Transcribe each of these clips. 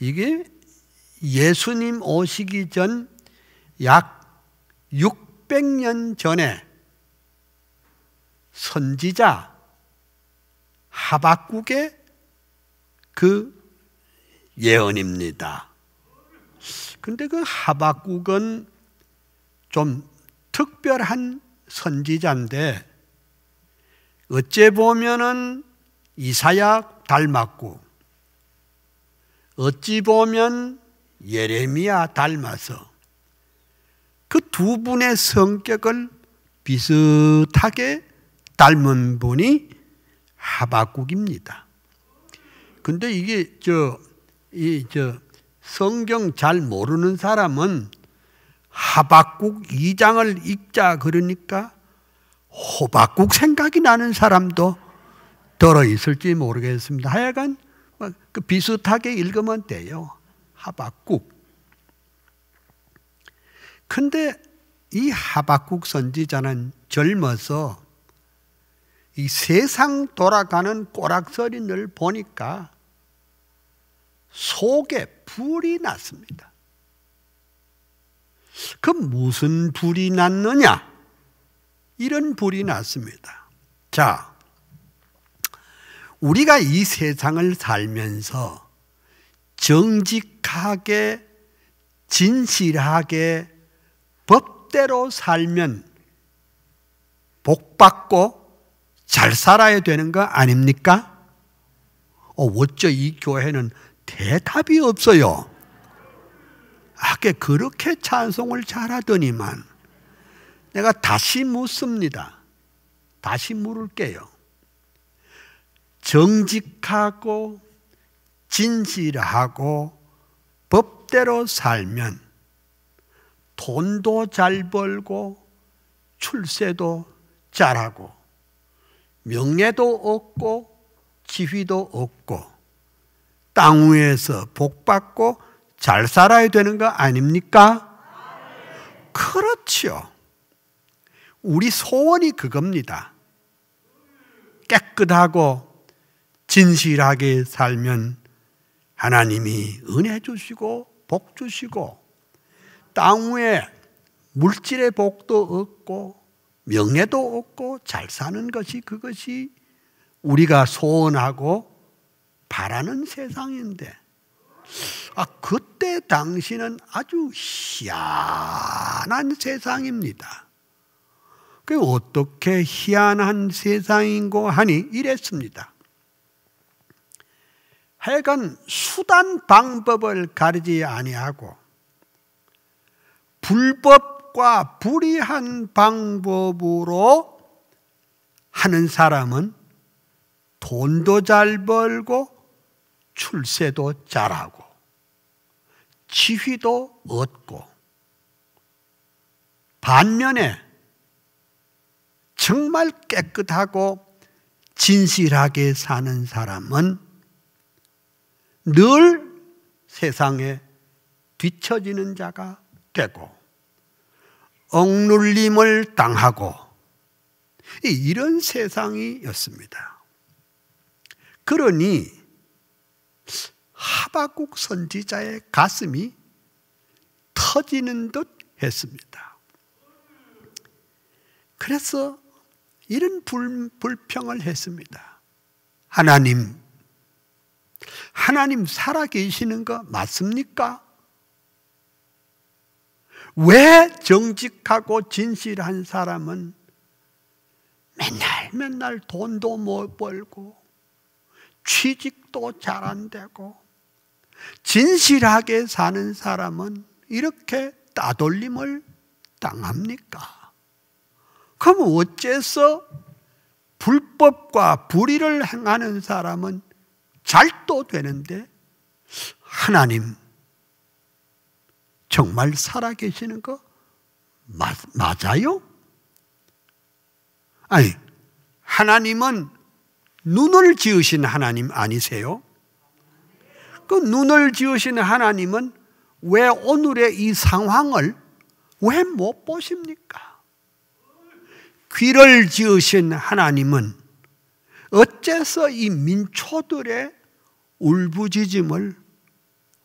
이게 예수님 오시기 전 약 600년 전에 선지자 하박국의 그 예언입니다. 근데 그 하박국은 좀 특별한 선지자인데 어째 보면은 이사야 닮았고 어찌 보면 예레미야 닮아서 그 두 분의 성격을 비슷하게 닮은 분이 하박국입니다. 근데 이게 성경 잘 모르는 사람은 하박국 2장을 읽자 그러니까 호박국 생각이 나는 사람도 들어있을지 모르겠습니다. 하여간 비슷하게 읽으면 돼요. 하박국. 근데 이 하박국 선지자는 젊어서 이 세상 돌아가는 꼬락서리를 보니까 속에 불이 났습니다. 그 무슨 불이 났느냐? 이런 불이 났습니다. 자, 우리가 이 세상을 살면서 정직하게, 진실하게, 법대로 살면 복받고 잘 살아야 되는 거 아닙니까? 어째 이 교회는 대답이 없어요. 아까 그렇게 찬송을 잘하더니만 내가 다시 묻습니다. 다시 물을게요. 정직하고 진실하고 법대로 살면 돈도 잘 벌고 출세도 잘하고 명예도 얻고 지위도 얻고 땅 위에서 복받고 잘 살아야 되는 거 아닙니까? 그렇죠. 우리 소원이 그겁니다. 깨끗하고 진실하게 살면 하나님이 은혜 주시고 복 주시고 땅 위에 물질의 복도 얻고 명예도 얻고 잘 사는 것이 그것이 우리가 소원하고 바라는 세상인데 그때 당시는 아주 희한한 세상입니다. 그 어떻게 희한한 세상인고 하니 이랬습니다. 하여간 수단 방법을 가리지 아니하고 불법과 불의한 방법으로 하는 사람은 돈도 잘 벌고 출세도 잘하고 지위도 얻고 반면에 정말 깨끗하고 진실하게 사는 사람은 늘 세상에 뒤처지는 자가 되고 억눌림을 당하고 이런 세상이었습니다. 그러니 하박국 선지자의 가슴이 터지는 듯 했습니다. 그래서 이런 불평을 했습니다. 하나님 살아계시는 거 맞습니까? 왜 정직하고 진실한 사람은 맨날 돈도 못 벌고 취직도 잘 안 되고 진실하게 사는 사람은 이렇게 따돌림을 당합니까? 그럼 어째서 불법과 불의를 행하는 사람은 잘도 되는데 하나님 정말 살아계시는 거 맞아요? 아니, 하나님은 눈을 지으신 하나님 아니세요? 그 눈을 지으신 하나님은 왜 오늘의 이 상황을 왜 못 보십니까? 귀를 지으신 하나님은 어째서 이 민초들의 울부짖음을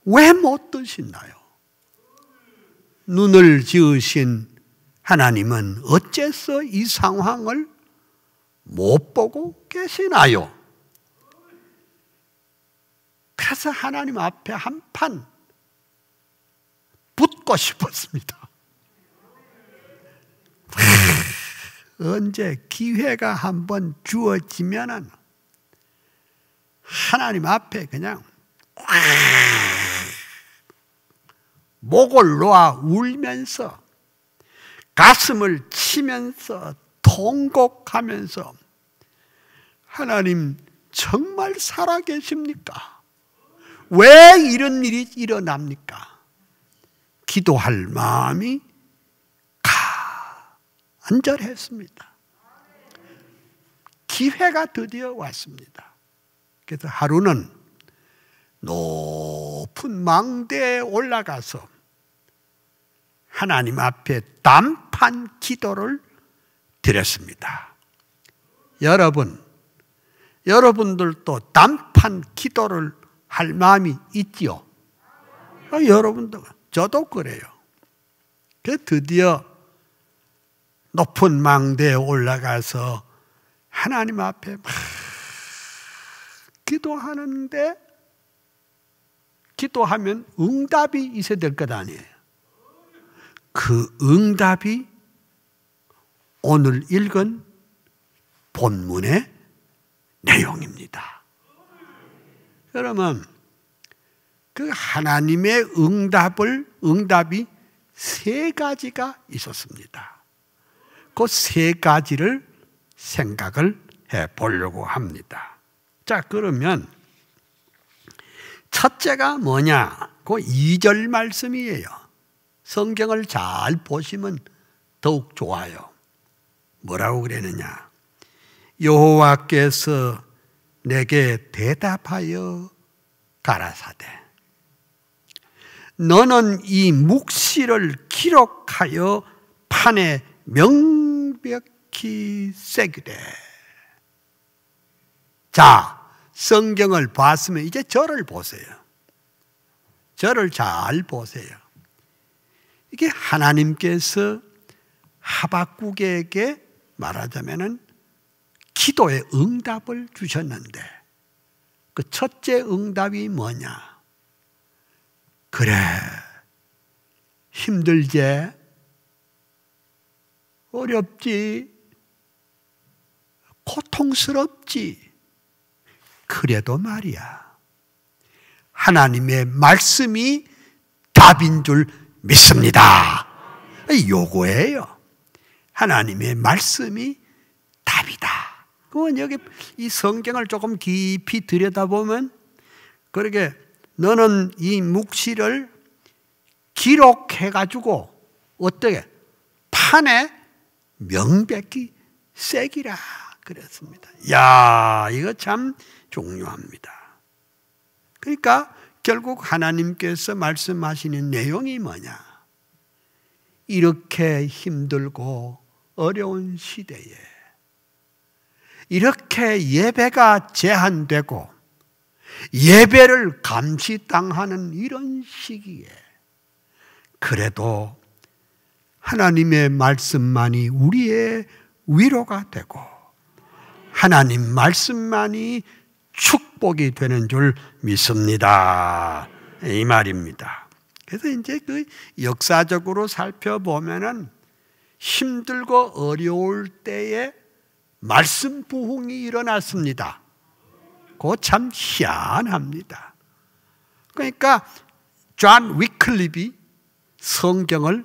왜 못 드시나요? 눈을 지으신 하나님은 어째서 이 상황을 못 보고 계시나요? 그래서 하나님 앞에 한판 붙고 싶었습니다. 언제 기회가 한번 주어지면은 하나님 앞에 그냥 목을 놓아 울면서 가슴을 치면서 통곡하면서 하나님 정말 살아계십니까? 왜 이런 일이 일어납니까? 기도할 마음이 간절했습니다. 기회가 드디어 왔습니다. 그래서 하루는 높은 망대에 올라가서 하나님 앞에 단판 기도를 드렸습니다. 여러분들도 단판 기도를 할 마음이 있지요? 여러분도, 저도 그래요. 그 드디어 높은 망대에 올라가서 하나님 앞에 막 기도하는데, 기도하면 응답이 있어야 될 것 아니에요. 그 응답이 오늘 읽은 본문의 내용입니다. 그러면 그 하나님의 응답이 세 가지가 있었습니다. 그 세 가지를 생각을 해 보려고 합니다. 자, 그러면 첫째가 뭐냐? 그 2절 말씀이에요. 성경을 잘 보시면 더욱 좋아요. 뭐라고 그랬느냐? 여호와께서 내게 대답하여 가라사대 너는 이 묵시를 기록하여 판에 명백히 새기되. 자, 성경을 봤으면 이제 저를 보세요. 저를 잘 보세요. 이게 하나님께서 하박국에게 말하자면은 기도의 응답을 주셨는데 그 첫째 응답이 뭐냐? 그래, 힘들지? 어렵지? 고통스럽지? 그래도 말이야, 하나님의 말씀이 답인 줄 믿습니다. 요거예요. 하나님의 말씀이 답이다. 그건 여기 이 성경을 조금 깊이 들여다보면 그러게 너는 이 묵시를 기록해가지고 어떻게 판에 명백히 새기라 그랬습니다. 야, 이거 참 중요합니다. 그러니까 결국 하나님께서 말씀하시는 내용이 뭐냐? 이렇게 힘들고 어려운 시대에 이렇게 예배가 제한되고 예배를 감시당하는 이런 시기에 그래도 하나님의 말씀만이 우리의 위로가 되고 하나님 말씀만이 축복이 되는 줄 믿습니다. 이 말입니다. 그래서 이제 그 역사적으로 살펴보면은 힘들고 어려울 때에 말씀 부흥이 일어났습니다. 그거 참 희한합니다. 그러니까 존 위클립이 성경을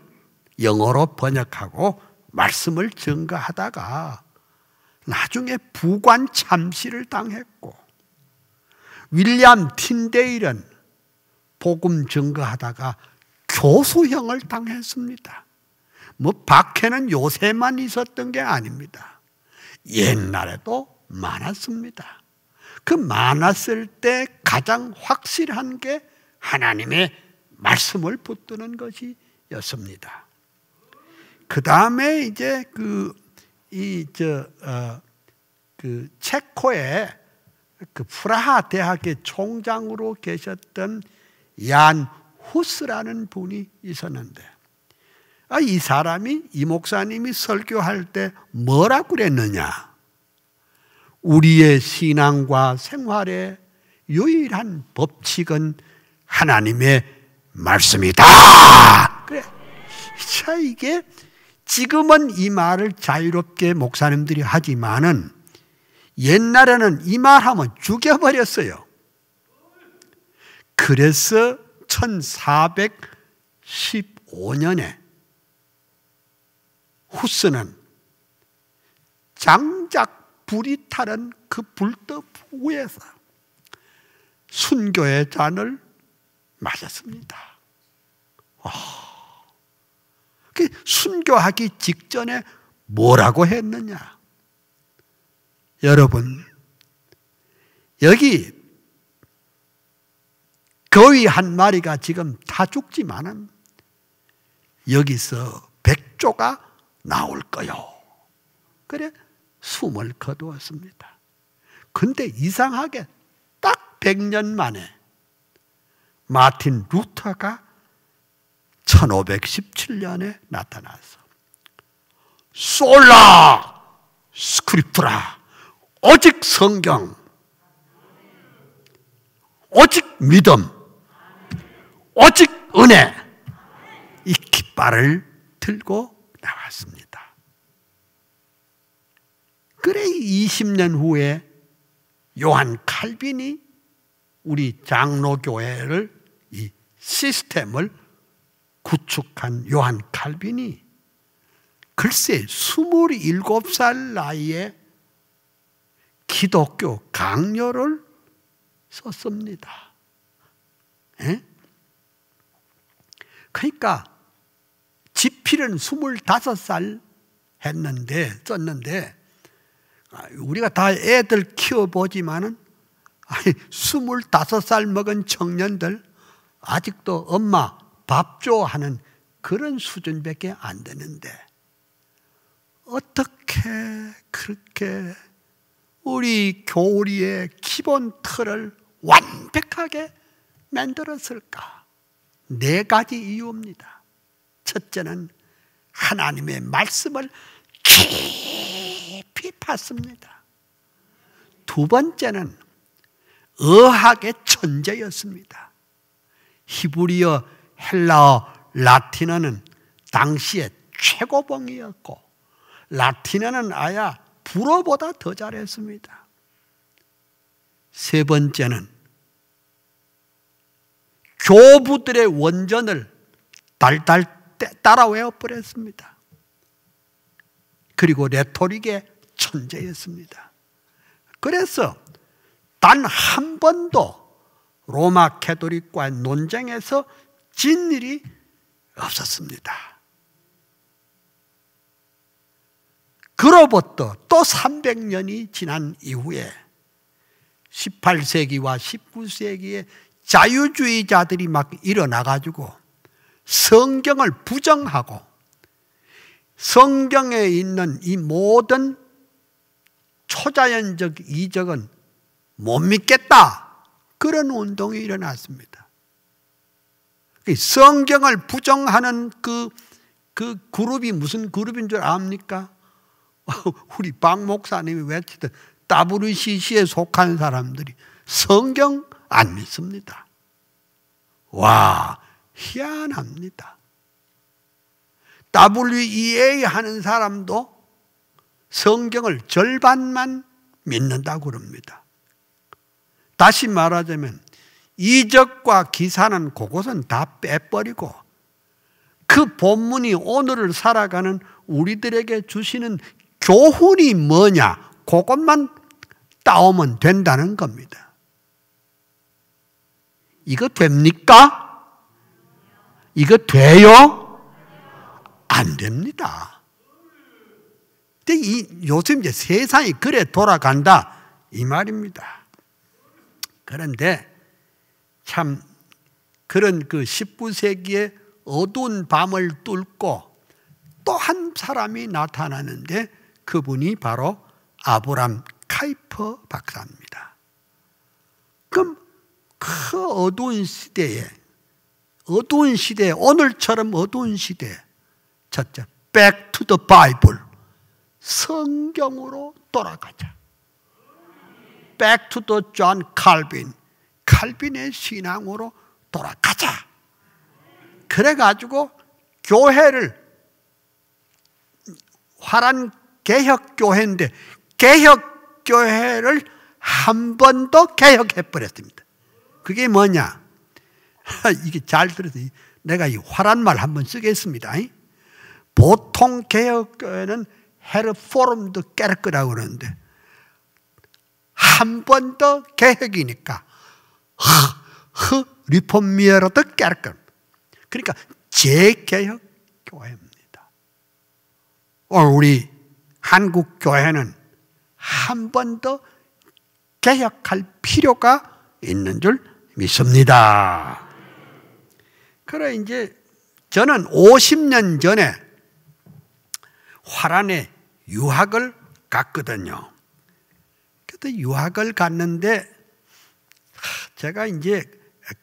영어로 번역하고 말씀을 증거하다가 나중에 부관 참시를 당했고 윌리엄 틴데일은 복음 증거하다가 교수형을 당했습니다. 뭐 박해는 요새만 있었던 게 아닙니다. 옛날에도 많았습니다. 그 많았을 때 가장 확실한 게 하나님의 말씀을 붙드는 것이었습니다. 그 다음에 이제 그 체코의 그 프라하 대학의 총장으로 계셨던 얀 후스라는 분이 있었는데, 이 사람이, 이 목사님이 설교할 때 뭐라고 그랬느냐? 우리의 신앙과 생활의 유일한 법칙은 하나님의 말씀이다. 그래. 자, 이게 지금은 이 말을 자유롭게 목사님들이 하지만은 옛날에는 이 말하면 죽여버렸어요. 그래서 1415년에 후스는 장작 불이 타는 그 불떡 위에서 순교의 잔을 마셨습니다. 순교하기 직전에 뭐라고 했느냐? 여러분, 여기 거위 한 마리가 지금 다 죽지만은 여기서 백조가 나올 거요. 그래, 숨을 거두었습니다. 근데 이상하게 딱 100년 만에 마틴 루터가 1517년에 나타나서 솔라 스크립투라, 오직 성경, 오직 믿음, 오직 은혜, 이 깃발을 들고 나왔습니다. 그래, 20년 후에 요한 칼빈이 우리 장로교회를, 이 시스템을 구축한 요한 칼빈이 글쎄 27살 나이에 기독교 강요를 썼습니다. 에? 그러니까 지필은 25살 썼는데, 우리가 다 애들 키워보지만은, 아니, 25살 먹은 청년들, 아직도 엄마 밥줘 하는 그런 수준밖에 안 되는데, 어떻게 그렇게 우리 교리의 기본 틀을 완벽하게 만들었을까? 4가지 이유입니다. 첫째는 하나님의 말씀을 깊이 팠습니다. 두 번째는 어학의 천재였습니다. 히브리어, 헬라어, 라틴어는 당시의 최고봉이었고, 라틴어는 아야 불어보다 더 잘했습니다. 세 번째는 교부들의 원전을 달달 따라 외워버렸습니다. 그리고 레토릭의 천재였습니다. 그래서 단 한 번도 로마 가톨릭과의 논쟁에서 진 일이 없었습니다. 그로부터 또 300년이 지난 이후에 18세기와 19세기에 자유주의자들이 막 일어나가지고 성경을 부정하고 성경에 있는 이 모든 초자연적 이적은 못 믿겠다, 그런 운동이 일어났습니다. 성경을 부정하는 그 그룹이 무슨 그룹인 줄 압니까? 우리 박 목사님이 외치던 WCC에 속한 사람들이 성경 안 믿습니다. 와, 희한합니다. WEA 하는 사람도 성경을 절반만 믿는다고 그럽니다. 다시 말하자면 이적과 기사는 그것은 다 빼버리고 그 본문이 오늘을 살아가는 우리들에게 주시는 교훈이 뭐냐, 그것만 따오면 된다는 겁니다. 이거 됩니까? 이거 돼요? 안 됩니다. 근데 요즘 이제 세상이 그래 돌아간다, 이 말입니다. 그런데 참 그런 그 19세기의 어두운 밤을 뚫고 또 한 사람이 나타나는데, 그분이 바로 아브람 카이퍼 박사입니다. 그럼 그 어두운 시대에 어두운 시대, 오늘처럼 어두운 시대. 첫째, back to the Bible. 성경으로 돌아가자. Back to the John Calvin. 칼빈의 신앙으로 돌아가자. 그래가지고 교회를, 화란 개혁교회인데 개혁교회를 한 번 더 개혁해버렸습니다. 그게 뭐냐? 이게 잘 들어서 내가 이 화란 말 한번 쓰겠습니다. 보통 개혁교회는 헤르포럼드 깨끗이라고 그러는데 한 번 더 개혁이니까 리폼미어로도 깨끗. 그러니까 재개혁교회입니다. 우리 한국교회는 한 번 더 개혁할 필요가 있는 줄 믿습니다. 그래 이제 저는 50년 전에 화란에 유학을 갔거든요. 그때 유학을 갔는데 제가 이제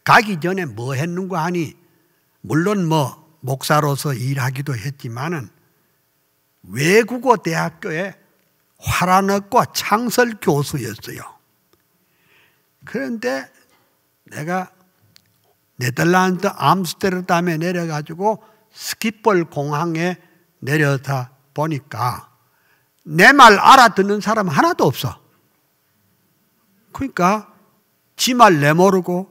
가기 전에 뭐 했는가 하니, 물론 뭐 목사로서 일하기도 했지만은 외국어 대학교에 화란어과 창설 교수였어요. 그런데 내가 네덜란드 암스테르담에 내려가지고 스키폴 공항에 내려다 보니까 내 말 알아듣는 사람 하나도 없어. 그러니까 지 말 내 모르고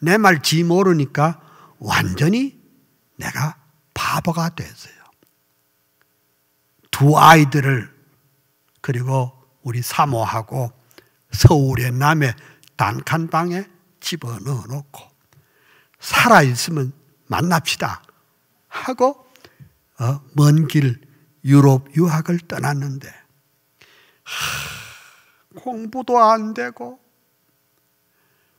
내 말 지 모르니까 완전히 내가 바보가 됐어요. 두 아이들을 그리고 우리 사모하고 서울의 남의 단칸방에 집어넣어 놓고 살아있으면 만납시다 하고 먼 길 유럽 유학을 떠났는데 공부도 안 되고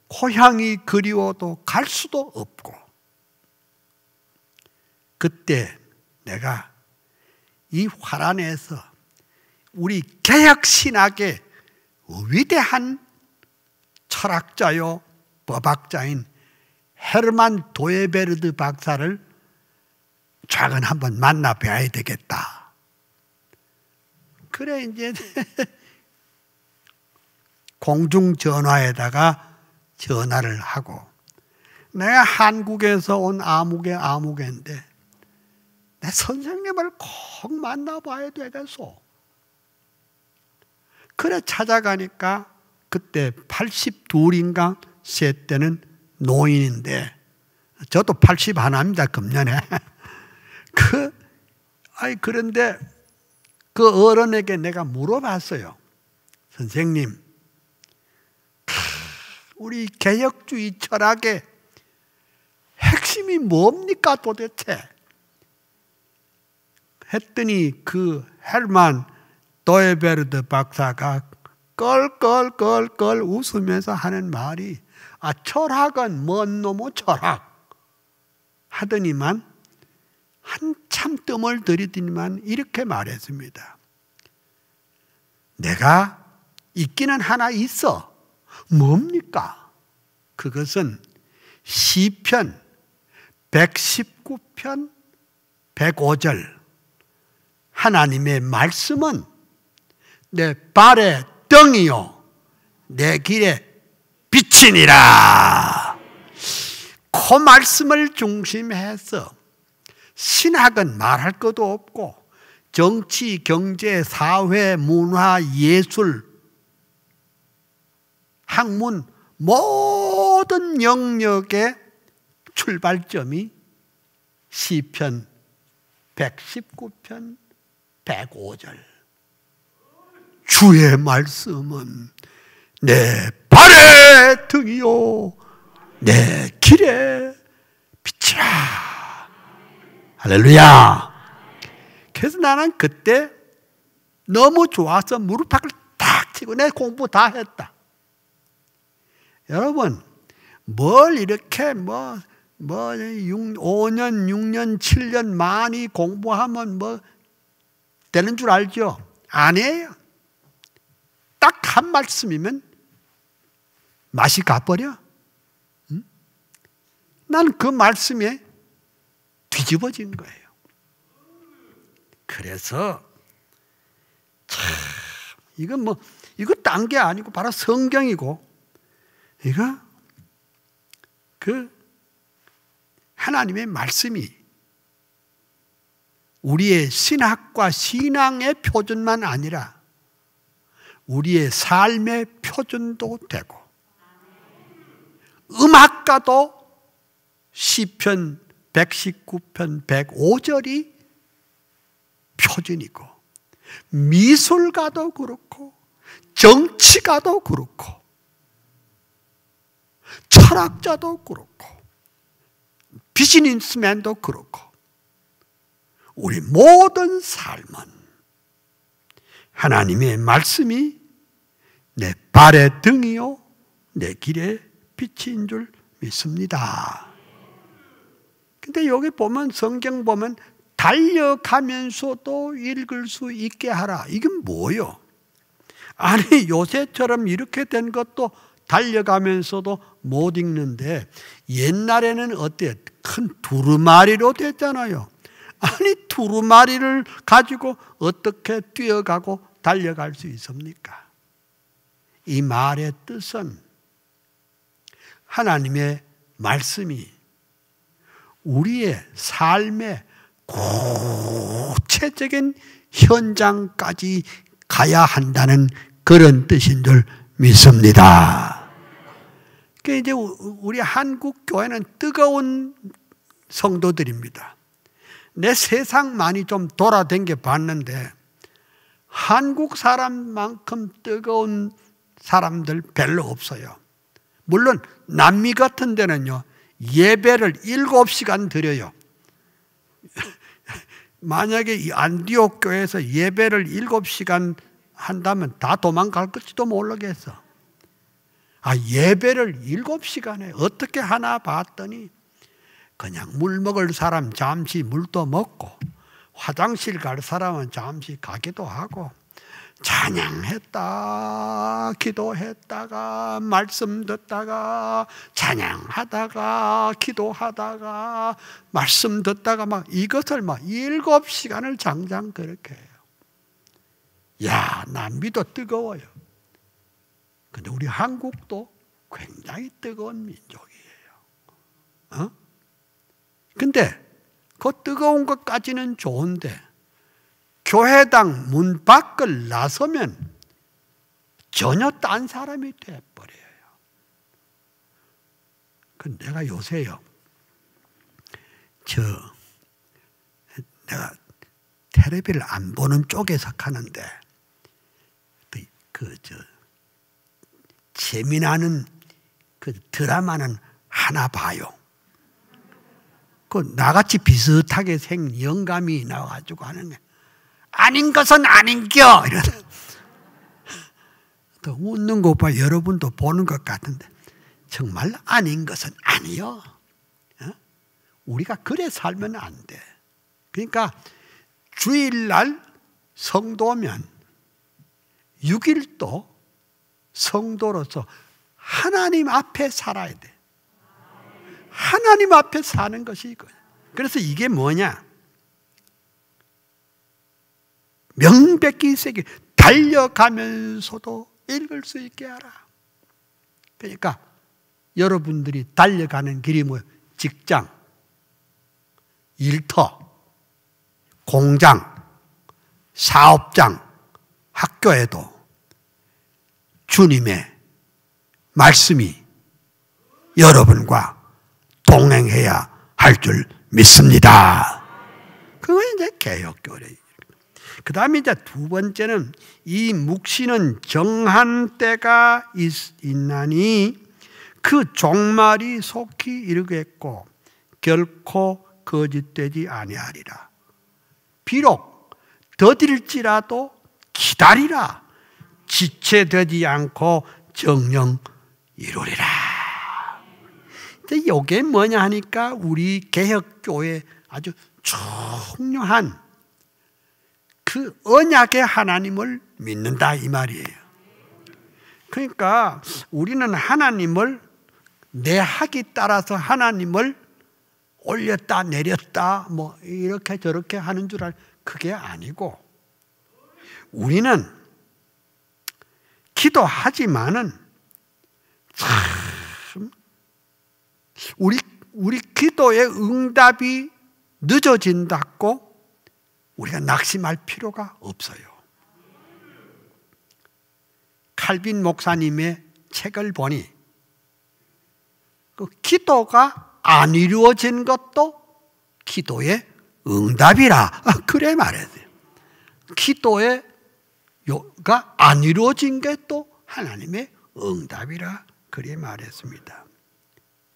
고향이 그리워도 갈 수도 없고, 그때 내가 이 화란에서 우리 개혁신학의 위대한 철학자요 법학자인 헤르만 도여베르트 박사를 작은 한번 만나 뵈야 되겠다. 그래 이제 공중전화에다가 전화를 하고, 내가 한국에서 온 아무개인데 내 선생님을 꼭 만나봐야 되겠소. 그래 찾아가니까 그때 82인가 세 때는 노인인데, 저도 81입니다 금년에. 그런데 그 어른에게 내가 물어봤어요. 선생님, 우리 개혁주의 철학의 핵심이 뭡니까 도대체? 했더니 그 헤르만 도여베르트 박사가 껄껄껄껄 웃으면서 하는 말이, 아, 철학은 뭔 놈의 철학? 하더니만 한참 뜸을 들이더니만 이렇게 말했습니다. 내가 있기는 하나 있어. 뭡니까? 그것은 시편 119편 105절. 하나님의 말씀은 내 발의 등이요 내 길의 빛이니라. 그 말씀을 중심해서 신학은 말할 것도 없고 정치, 경제, 사회, 문화, 예술, 학문 모든 영역의 출발점이 시편 119편 105절. 주의 말씀은 내 발의 등이요 내 길의 빛이라. 할렐루야. 그래서 나는 그때 너무 좋아서 무릎팍을 딱 치고 내 공부 다 했다. 여러분, 뭘 이렇게 5년, 6년, 7년 많이 공부하면 되는 줄 알죠? 아니에요. 딱 한 말씀이면 맛이 가버려. 응? 난 그 말씀에 뒤집어진 거예요. 그래서 참 이건 뭐 이거 딴 게 아니고 바로 성경이고 이거 그 하나님의 말씀이 우리의 신학과 신앙의 표준만 아니라 우리의 삶의 표준도 되고 음악가도 시편 119편 105절이 표준이고 미술가도 그렇고 정치가도 그렇고 철학자도 그렇고 비즈니스맨도 그렇고 우리 모든 삶은 하나님의 말씀이 내 발의 등이요 내 길의 빛인 줄 믿습니다. 근데 여기 보면 성경 보면 달려가면서도 읽을 수 있게 하라. 이건 뭐요? 아니 요새처럼 이렇게 된 것도 달려가면서도 못 읽는데 옛날에는 어때요? 큰 두루마리로 됐잖아요. 아니 두루마리를 가지고 어떻게 뛰어가고 달려갈 수 있습니까? 이 말의 뜻은 하나님의 말씀이 우리의 삶의 구체적인 현장까지 가야 한다는 그런 뜻인 줄 믿습니다. 그러니까 이제 우리 한국 교회는 뜨거운 성도들입니다. 내 세상 많이 좀 돌아댕겨 봤는데 한국 사람만큼 뜨거운 사람들 별로 없어요. 물론 남미 같은 데는요 예배를 7시간 드려요. 만약에 이 안디옥 교회에서 예배를 7시간 한다면 다 도망갈 것지도 모르겠어. 아, 예배를 7시간에 어떻게 하나 봤더니 그냥 물 먹을 사람 잠시 물도 먹고 화장실 갈 사람은 잠시 가기도 하고 찬양했다 기도했다가 말씀 듣다가 찬양하다가 기도하다가 말씀 듣다가 막 이것을 막 7시간을 장장 그렇게 해요. 야, 남미도 뜨거워요. 근데 우리 한국도 굉장히 뜨거운 민족이에요. 어? 근데 그 뜨거운 것까지는 좋은데 교회당 문 밖을 나서면 전혀 딴 사람이 돼버려요. 그 내가 요새요, 내가 텔레비를 안 보는 쪽에 속하는데 재미나는 그 드라마는 하나 봐요. 그 나같이 비슷하게 생 영감이 나와가지고 하는 게. 아닌 것은 아닌겨! 이러다. 또 웃는 거 봐. 여러분도 보는 것 같은데. 정말 아닌 것은 아니요. 어? 우리가 그래 살면 안 돼. 그러니까 주일날 성도면 6일도 성도로서 하나님 앞에 살아야 돼. 하나님 앞에 사는 것이 이거야. 그래서 이게 뭐냐? 명백히 세게 달려가면서도 읽을 수 있게 하라. 그러니까 여러분들이 달려가는 길이 뭐예요? 직장, 일터, 공장, 사업장, 학교에도 주님의 말씀이 여러분과 동행해야 할 줄 믿습니다. 그건 이제 개혁교회예요. 그 다음에 이제 두 번째는 이 묵시는 정한 때가 있나니 그 종말이 속히 이르겠고 결코 거짓되지 아니하리라. 비록 더딜지라도 기다리라. 지체되지 않고 정녕 이루리라. 이게 뭐냐 하니까 우리 개혁교회 아주 중요한 그 언약의 하나님을 믿는다 이 말이에요. 그러니까 우리는 하나님을 내 학에 따라서 하나님을 올렸다 내렸다 뭐 이렇게 저렇게 하는 줄 알, 그게 아니고 우리는 기도하지만은 참 우리 기도의 응답이 늦어진다고 우리가 낙심할 필요가 없어요. 칼빈 목사님의 책을 보니 그 기도가 안 이루어진 것도 기도의 응답이라 그래 말해요. 기도가 안 이루어진 게 또 하나님의 응답이라 그래 말했습니다.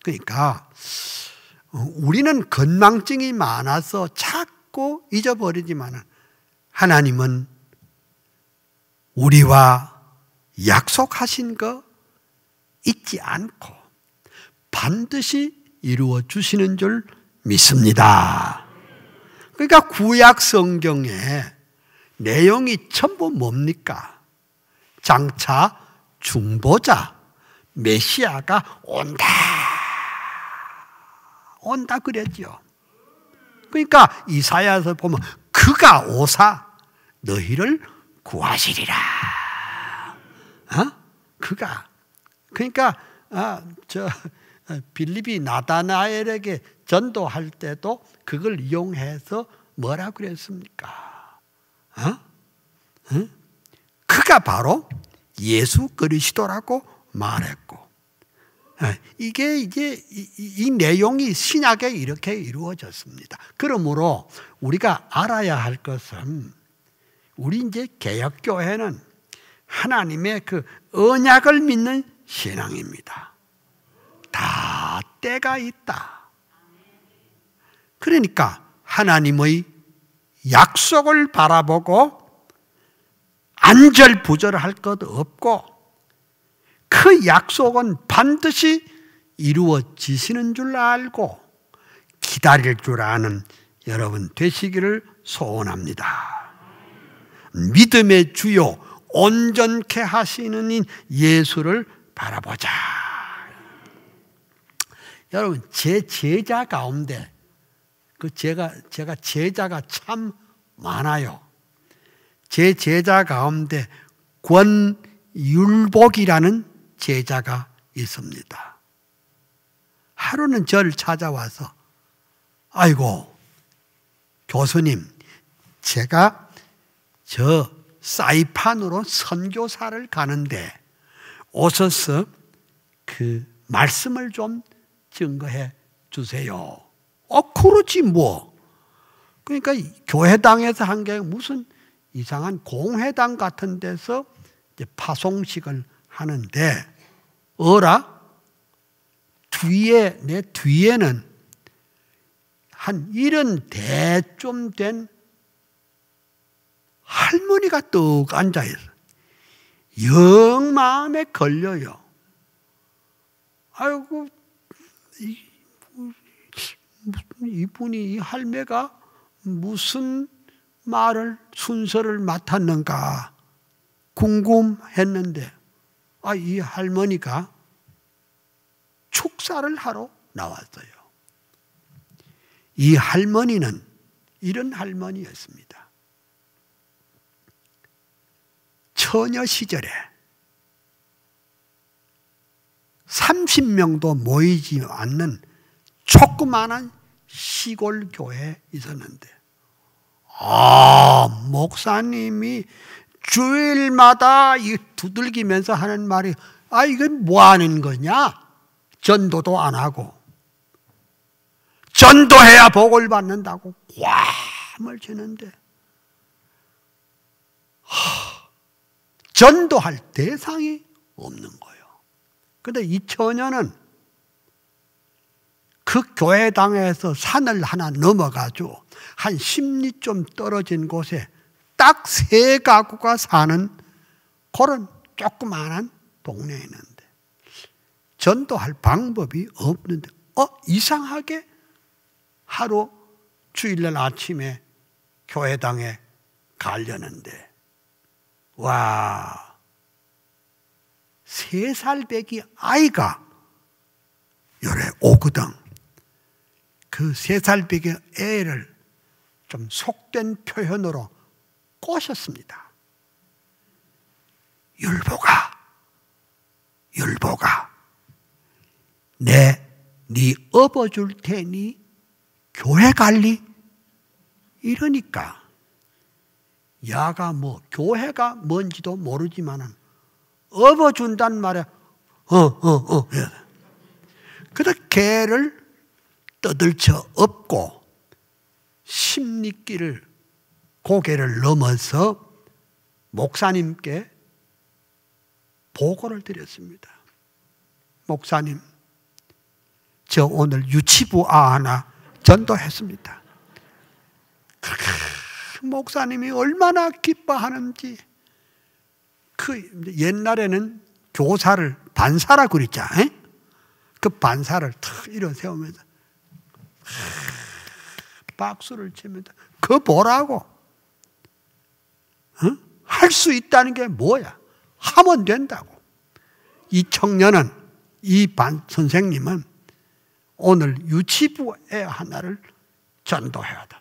그러니까 우리는 건망증이 많아서 자꾸 잊어버리지만 하나님은 우리와 약속하신 거 잊지 않고 반드시 이루어 주시는 줄 믿습니다. 그러니까 구약 성경의 내용이 전부 뭡니까? 장차 중보자 메시아가 온다 그랬죠. 그러니까 이사야서 보면 그가 오사 너희를 구하시리라. 그가. 그러니까 빌립이 나다나엘에게 전도할 때도 그걸 이용해서 뭐라 그랬습니까? 그가 바로 예수 그리스도라고 말했고, 이게 이제 이 내용이 신약에 이렇게 이루어졌습니다. 그러므로 우리가 알아야 할 것은 우리 이제 개혁교회는 하나님의 그 언약을 믿는 신앙입니다. 다 때가 있다. 그러니까 하나님의 약속을 바라보고 안절부절할 것 없고 그 약속은 반드시 이루어지시는 줄 알고 기다릴 줄 아는 여러분 되시기를 소원합니다. 믿음의 주요 온전케 하시는 인 예수를 바라보자. 여러분 제 제자 가운데 제가 제자가 참 많아요. 제 제자 가운데 권율복이라는 제자가 있습니다. 하루는 저를 찾아와서 아이고 교수님 제가 저 사이판으로 선교사를 가는데 오셔서 그 말씀을 좀 증거해 주세요. 그러지 뭐. 그러니까 교회당에서 한 게 무슨 이상한 공회당 같은 데서 이제 파송식을 하는데 어라? 내 뒤에는 한 70대쯤 된 할머니가 떡 앉아있어. 영 마음에 걸려요. 아이고 이분이 이 할매가 무슨 말을 순서를 맡았는가 궁금했는데 이 할머니가 축사를 하러 나왔어요. 이 할머니는 이런 할머니였습니다. 처녀 시절에 30명도 모이지 않는 조그마한 시골 교회에 있었는데 목사님이 주일마다 이 두들기면서 하는 말이 이건 뭐 하는 거냐? 전도도 안 하고 전도해야 복을 받는다고 꽐을 치는데 전도할 대상이 없는 거예요. 그런데 이 처녀는 그 교회당에서 산을 하나 넘어가죠. 한 10리 좀 떨어진 곳에 딱 3가구가 사는 그런 조그마한 동네에 있는데 전도할 방법이 없는데 이상하게 하루 주일날 아침에 교회당에 가려는데 3살 배기 아이가 요래 오거든. 그 3살 배기 애를 좀 속된 표현으로 꼬셨습니다. 율보가 네 업어줄 테니 교회 관리 이러니까 야가 뭐 교회가 뭔지도 모르지만은 업어준단 말이야. 그래서 개를 떠들쳐 업고 십리길을 고개를 넘어서 목사님께 보고를 드렸습니다. 목사님, 저 오늘 유치부 아 하나 전도했습니다. 목사님이 얼마나 기뻐하는지. 그 옛날에는 교사를 반사라 그랬자. 그 반사를 탁 일어 세우면서 박수를 치면서 그 보라고. 할 수 있다는 게 뭐야? 하면 된다고. 이 청년은, 이 반 선생님은 오늘 유치부 애 하나를 전도해야 돼.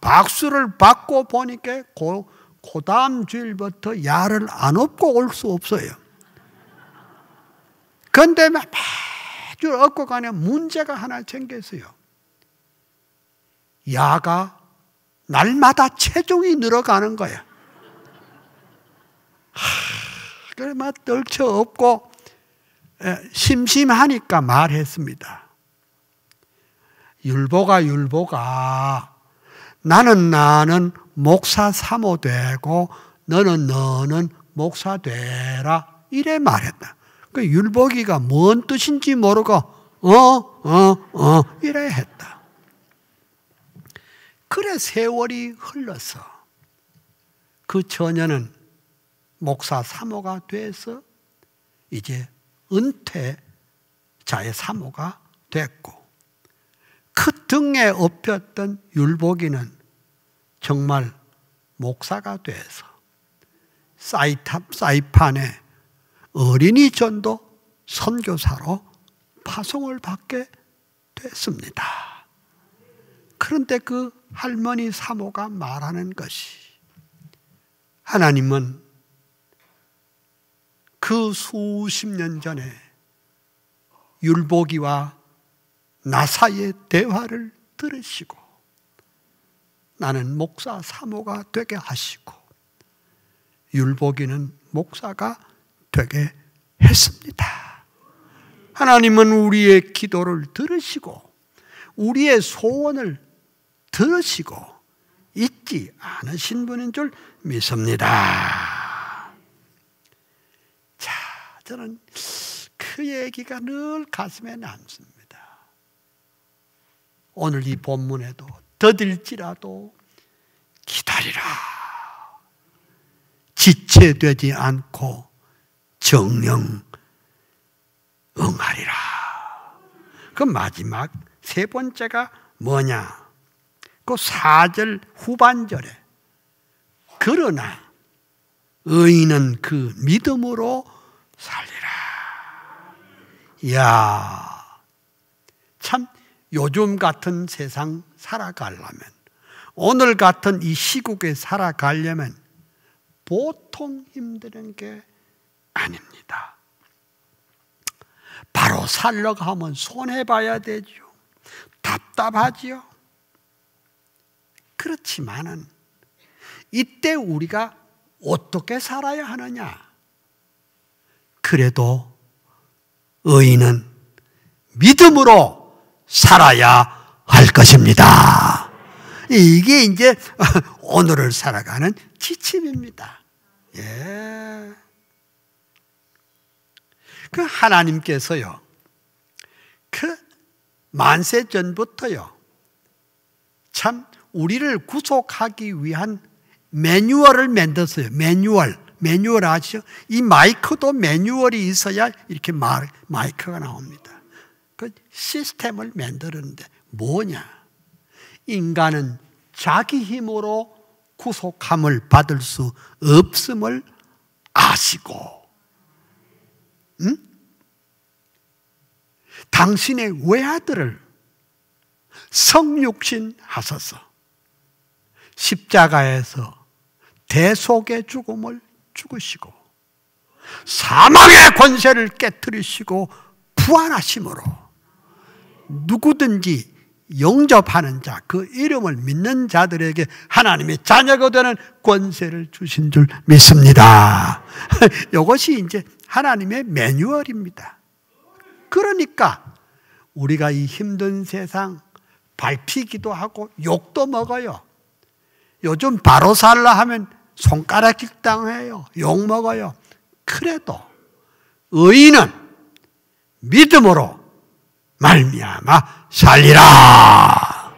박수를 받고 보니까 그 다음 주일부터 야를 안 업고 올 수 없어요. 그런데 매주 업고 가면 문제가 하나 생겼어요. 야가 날마다 체중이 늘어가는 거야. 그래 막 떨쳐 업고 심심하니까 말했습니다. 율보가 나는 목사 사모 되고 너는 목사 되라 이래 말했다. 그 율보기가 뭔 뜻인지 모르고 이래 했다. 그래 세월이 흘러서 그 처녀는 목사 사모가 돼서 이제 은퇴자의 사모가 됐고, 그 등에 업혔던 율복이는 정말 목사가 돼서 사이판의 어린이 전도 선교사로 파송을 받게 됐습니다. 그런데 그 할머니 사모가 말하는 것이, 하나님은 그 수십 년 전에 율복이와 나 사이의 대화를 들으시고 나는 목사 사모가 되게 하시고 율복이는 목사가 되게 했습니다. 하나님은 우리의 기도를 들으시고 우리의 소원을 들으시고 잊지 않으신 분인 줄 믿습니다. 자, 저는 그 얘기가 늘 가슴에 남습니다. 오늘 이 본문에도 더딜지라도 기다리라. 지체되지 않고 정령 응하리라. 그 마지막 세 번째가 뭐냐? 그 4절 후반절에 그러나 의인은 그 믿음으로 살리라. 이야, 참 요즘 같은 세상 살아가려면, 오늘 같은 이 시국에 살아가려면 보통 힘드는 게 아닙니다. 바로 살려고 하면 손해봐야 되죠. 답답하지요. 그렇지만은 이때 우리가 어떻게 살아야 하느냐? 그래도 의인은 믿음으로 살아야 할 것입니다. 이게 이제 오늘을 살아가는 지침입니다. 예. 그 하나님께서요, 그 만세 전부터요, 참 우리를 구속하기 위한 매뉴얼을 만들었어요. 매뉴얼 아시죠? 이 마이크도 매뉴얼이 있어야 이렇게 마이크가 나옵니다. 그 시스템을 만드는데 뭐냐? 인간은 자기 힘으로 구속함을 받을 수 없음을 아시고, 당신의 외아들을 성육신 하소서. 십자가에서 대속의 죽음을 죽으시고 사망의 권세를 깨뜨리시고 부활하심으로 누구든지 영접하는 자, 그 이름을 믿는 자들에게 하나님의 자녀가 되는 권세를 주신 줄 믿습니다. 이것이 이제 하나님의 매뉴얼입니다. 그러니까 우리가 이 힘든 세상 밟히기도 하고 욕도 먹어요. 요즘 바로 살라 하면 손가락질 당해요. 욕 먹어요. 그래도 의인은 믿음으로 말미암아 살리라.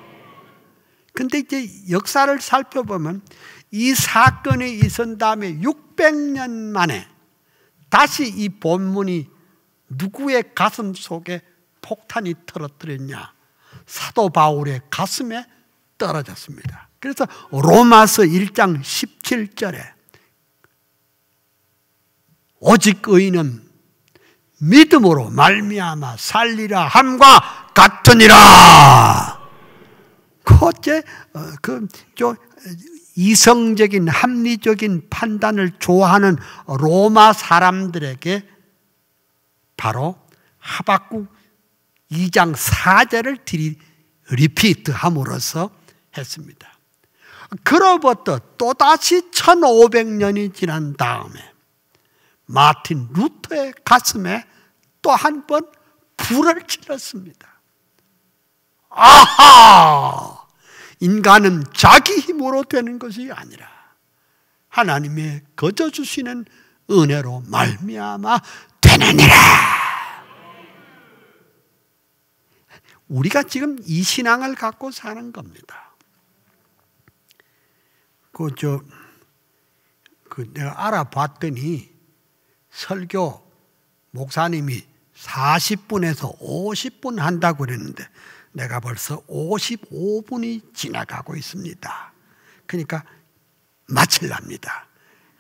근데 이제 역사를 살펴보면 이 사건이 있은 다음에 600년 만에 다시 이 본문이 누구의 가슴 속에 폭탄이 떨어뜨렸냐? 사도 바울의 가슴에 떨어졌습니다. 그래서 로마서 1장 17절에 오직 의인은 믿음으로 말미암아 살리라 함과 같으니라. 어째 이성적인 합리적인 판단을 좋아하는 로마 사람들에게 바로 하박국 2장 4절을 리피트함으로써 했습니다. 그로부터 또다시 1500년이 지난 다음에 마틴 루터의 가슴에 또 한 번 불을 질렀습니다. 아하! 인간은 자기 힘으로 되는 것이 아니라 하나님의 거저 주시는 은혜로 말미암아 되느니라. 우리가 지금 이 신앙을 갖고 사는 겁니다. 내가 알아봤더니 설교 목사님이 40분에서 50분 한다고 그랬는데 내가 벌써 55분이 지나가고 있습니다. 그러니까 마치랍니다.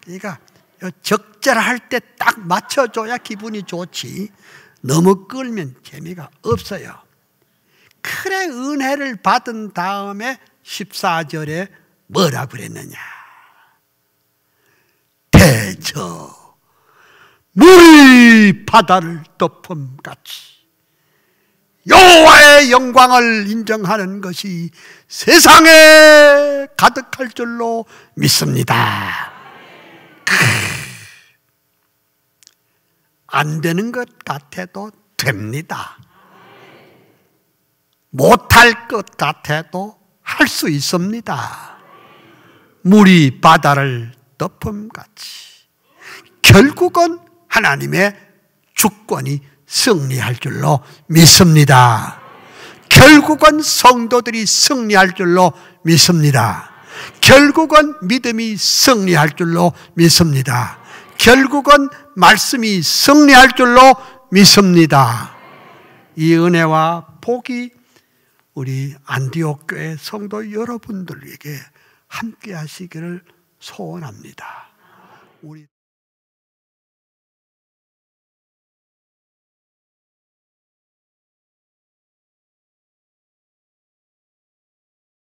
그러니까 적절할 때 딱 맞춰줘야 기분이 좋지 너무 끌면 재미가 없어요. 그래 은혜를 받은 다음에 14절에 뭐라 그랬느냐? 대저 물이 바다를 덮음같이 여호와의 영광을 인정하는 것이 세상에 가득할 줄로 믿습니다. 안 되는 것 같아도 됩니다. 못할 것 같아도 할 수 있습니다. 물이 바다를 덮음같이 결국은 하나님의 주권이 승리할 줄로 믿습니다. 결국은 성도들이 승리할 줄로 믿습니다. 결국은 믿음이 승리할 줄로 믿습니다. 결국은 말씀이 승리할 줄로 믿습니다. 이 은혜와 복이 우리 안디옥교회 성도 여러분들에게 함께 하시기를 소원합니다. 우리